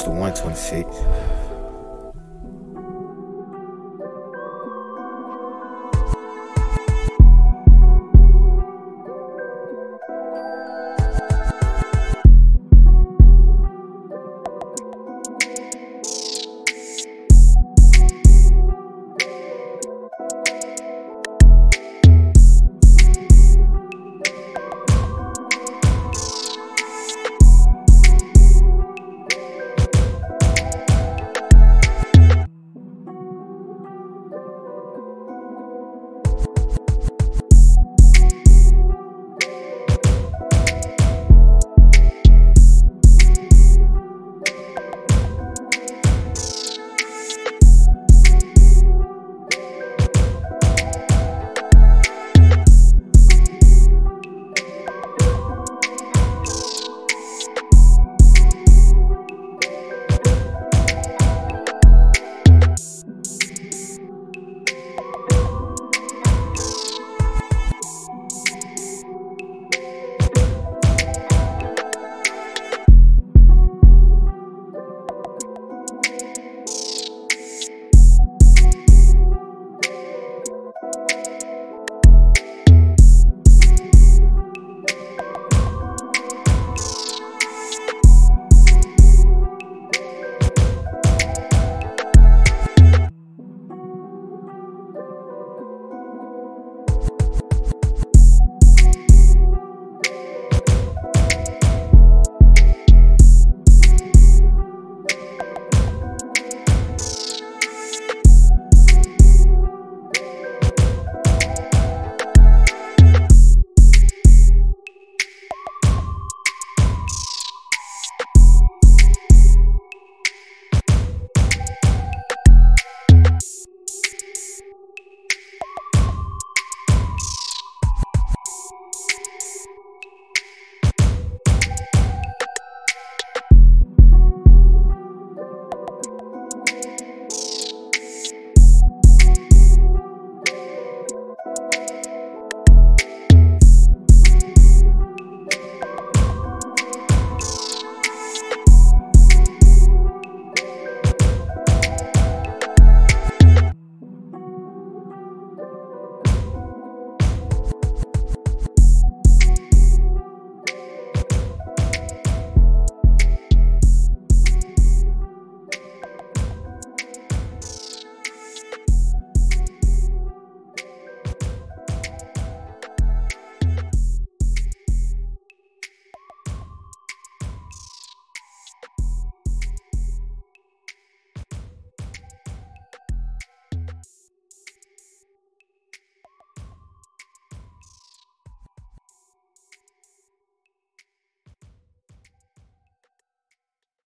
It's the 126.